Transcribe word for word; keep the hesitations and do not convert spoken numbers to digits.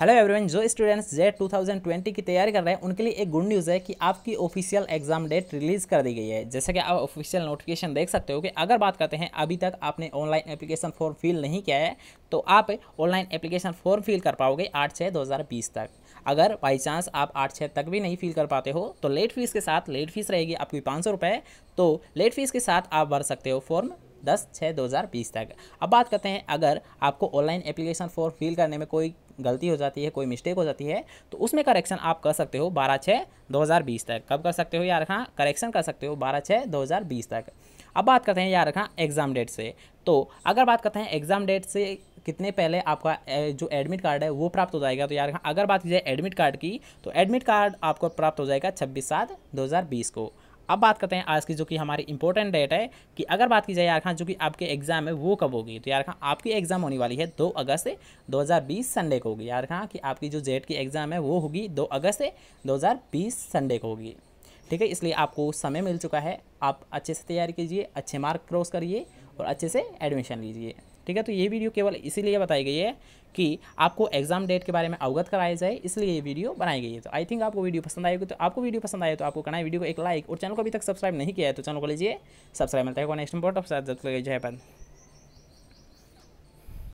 Hello everyone, जो students JET two thousand twenty की तैयारी कर रहे हैं उनके लिए एक गुड न्यूज़ है कि आपकी ऑफिशियल एग्जाम डेट रिलीज़ कर दी गई है। जैसे कि आप ऑफिशियल नोटिफिकेशन देख सकते हो कि अगर बात करते हैं अभी तक आपने ऑनलाइन एप्लीकेशन फॉर्म फिल नहीं किया है तो आप ऑनलाइन एप्लीकेशन फॉर्म फिल कर पाओगे आठ छः दो हज़ार बीस तक। अगर बाई चांस आप आठ छः तक भी नहीं फिल कर पाते हो तो लेट फीस के साथ, लेट फीस रहेगी आपकी पाँच सौ रुपये, तो लेट फीस के साथ आप भर सकते हो फॉर्म दस छः दो हज़ार बीस तक। अब बात करते हैं अगर आपको ऑनलाइन एप्लीकेशन फॉर्म फिल करने में कोई गलती हो जाती है, कोई मिस्टेक हो जाती है तो उसमें करेक्शन आप कर सकते हो बारह छः दो हज़ार बीस तक। कब कर सकते हो यार रखा? करेक्शन कर सकते हो बारह छः दो हज़ार बीस तक। अब बात करते हैं यार रखा एग्ज़ाम डेट से, तो अगर बात करते हैं एग्ज़ाम डेट से कितने पहले आपका जो एडमिट कार्ड है वो प्राप्त हो जाएगा, तो यार अगर बात की जाए एडमिट कार्ड की तो एडमिट कार्ड आपको प्राप्त हो जाएगा छब्बीस सात दो हज़ार बीस को। अब बात करते हैं आज की जो कि हमारी इंपॉर्टेंट डेट है कि अगर बात की जाए यार खां जो कि आपके एग्ज़ाम है वो कब होगी, तो यार खां आपकी एग्ज़ाम होने वाली है दो अगस्त दो हज़ार बीस संडे को होगी। यार खां कि आपकी जो जेट की एग्ज़ाम है वो होगी दो अगस्त दो हज़ार बीस संडे को होगी, ठीक है। इसलिए आपको समय मिल चुका है, आप अच्छे से तैयारी कीजिए, अच्छे मार्क क्रॉस करिए और अच्छे से एडमिशन लीजिए, ठीक है। तो ये वीडियो केवल इसीलिए बताई गई है कि आपको एग्जाम डेट के बारे में अवगत कराया जाए, इसलिए ये वीडियो बनाई गई है। तो आई थिंक आपको वीडियो पसंद आएगी, तो आपको वीडियो पसंद आए तो आपको करना है वीडियो को एक लाइक, और चैनल को अभी तक सब्सक्राइब नहीं किया है तो चैनल को लीजिए सब्सक्राइब। मिलता है नेक्स्ट इंपॉर्टेंट जो है।